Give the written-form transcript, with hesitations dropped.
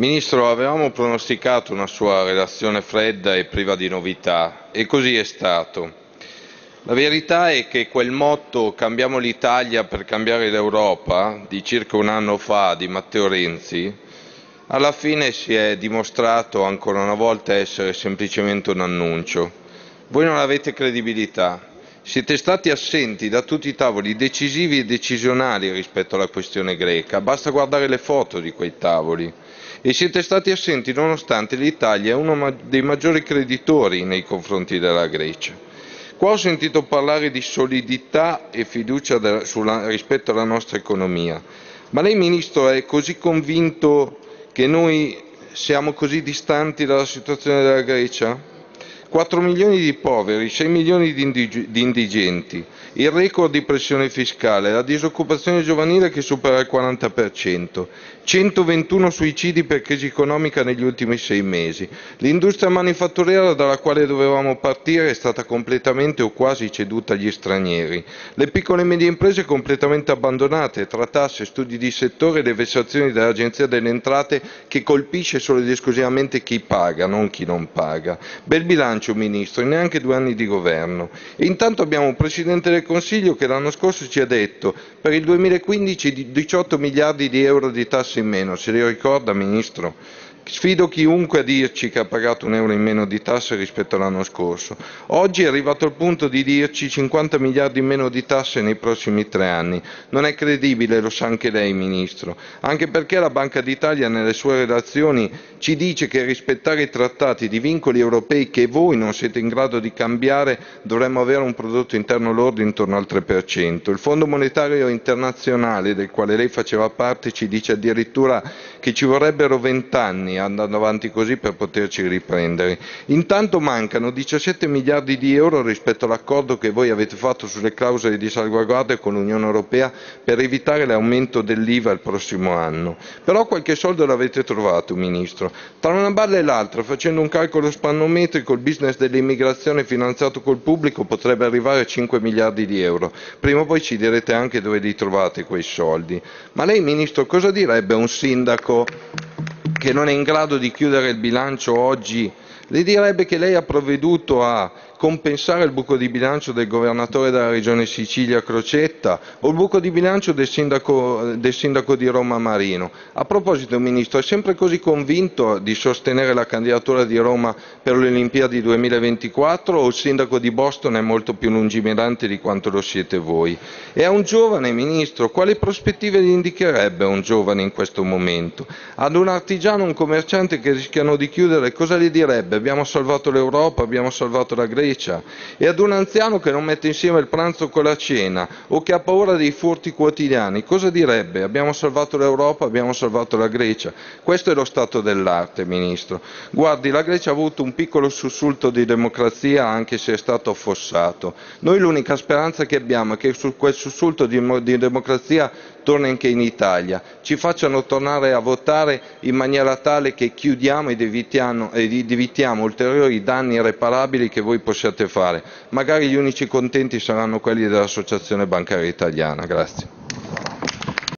Ministro, avevamo pronosticato una sua relazione fredda e priva di novità, e così è stato. La verità è che quel motto "Cambiamo l'Italia per cambiare l'Europa" di circa un anno fa di Matteo Renzi, alla fine si è dimostrato ancora una volta essere semplicemente un annuncio. Voi non avete credibilità, siete stati assenti da tutti i tavoli decisivi e decisionali rispetto alla questione greca, basta guardare le foto di quei tavoli. E siete stati assenti nonostante l'Italia è uno dei maggiori creditori nei confronti della Grecia. Qua ho sentito parlare di solidità e fiducia rispetto alla nostra economia, ma lei, Ministro, è così convinto che noi siamo così distanti dalla situazione della Grecia? 4 milioni di poveri, 6 milioni di indigenti, il record di pressione fiscale, la disoccupazione giovanile che supera il 40%, 121 suicidi per crisi economica negli ultimi 6 mesi. L'industria manifatturiera dalla quale dovevamo partire è stata completamente o quasi ceduta agli stranieri. Le piccole e medie imprese completamente abbandonate tra tasse, studi di settore e le vessazioni dell'Agenzia delle Entrate, che colpisce solo ed esclusivamente chi paga, non chi non paga. Bel bilancio, Ministro, neanche 2 anni di governo. E intanto abbiamo un Presidente del Consiglio che l'anno scorso ci ha detto per il 2015 18 miliardi di euro di tasse in meno. Se li ricorda, Ministro? Sfido chiunque a dirci che ha pagato un euro in meno di tasse rispetto all'anno scorso. Oggi è arrivato il punto di dirci 50 miliardi in meno di tasse nei prossimi 3 anni. Non è credibile, lo sa anche lei, Ministro, anche perché la Banca d'Italia nelle sue relazioni ci dice che rispettare i trattati di vincoli europei che voi non siete in grado di cambiare dovremmo avere un prodotto interno lordo intorno al 3%. Il Fondo Monetario Internazionale, del quale lei faceva parte, ci dice addirittura che ci vorrebbero 20 anni andando avanti così per poterci riprendere. Intanto mancano 17 miliardi di euro rispetto all'accordo che voi avete fatto sulle clausole di salvaguardia con l'Unione Europea per evitare l'aumento dell'IVA il prossimo anno. Però qualche soldo l'avete trovato, Ministro. Tra una balla e l'altra, facendo un calcolo spannometrico, il business dell'immigrazione finanziato col pubblico potrebbe arrivare a 5 miliardi di euro. Prima o poi ci direte anche dove li trovate quei soldi. Ma lei, Ministro, cosa direbbe a un sindaco che non è in grado di chiudere il bilancio oggi? Le direbbe che lei ha provveduto a compensare il buco di bilancio del governatore della regione Sicilia Crocetta o il buco di bilancio del sindaco di Roma Marino. A proposito, Ministro, è sempre così convinto di sostenere la candidatura di Roma per le Olimpiadi 2024 o il sindaco di Boston è molto più lungimirante di quanto lo siete voi? E a un giovane, Ministro, quali prospettive gli indicherebbe a un giovane in questo momento? Ad un artigiano, un commerciante che rischiano di chiudere, cosa gli direbbe? Abbiamo salvato l'Europa, abbiamo salvato la Grecia. E ad un anziano che non mette insieme il pranzo con la cena o che ha paura dei furti quotidiani, cosa direbbe? Abbiamo salvato l'Europa, abbiamo salvato la Grecia. Questo è lo stato dell'arte, Ministro. Guardi, la Grecia ha avuto un piccolo sussulto di democrazia, anche se è stato affossato. Noi l'unica speranza che abbiamo è che su quel sussulto di democrazia torni anche in Italia, ci facciano tornare a votare in maniera tale che chiudiamo ed evitiamo ulteriori danni irreparabili che voi possiate fare. Magari gli unici contenti saranno quelli dell'Associazione Bancaria Italiana. Grazie.